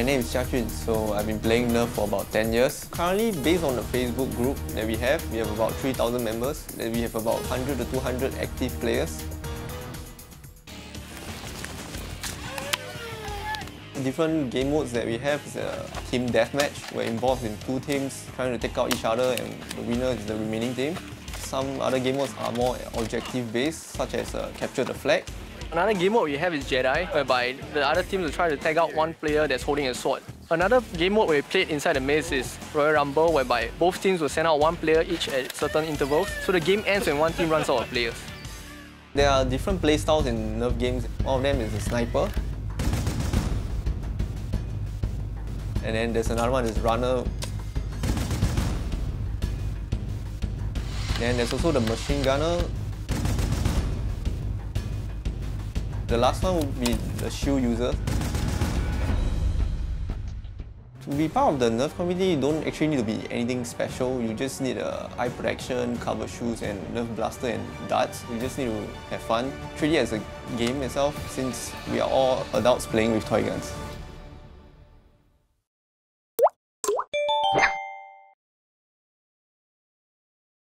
My name is Jia Jun, so I've been playing Nerf for about 10 years. Currently, based on the Facebook group that we have about 3,000 members, and we have about 100 to 200 active players. Different game modes that we have is a team deathmatch. We're involved in two teams trying to take out each other, and the winner is the remaining team. Some other game modes are more objective-based, such as capture the flag. Another game mode we have is Jedi, whereby the other team will try to tag out one player that's holding a sword. Another game mode we played inside the maze is Royal Rumble, whereby both teams will send out one player each at certain intervals, so the game ends when one team runs out of players. There are different playstyles in Nerf games. One of them is the sniper. And then there's another one is runner. Then there's also the machine gunner. The last one would be the shield user. To be part of the Nerf community, you don't actually need to be anything special. You just need eye protection, cover shoes, and Nerf blaster and darts. You just need to have fun. Treat it as a game itself, since we are all adults playing with toy guns.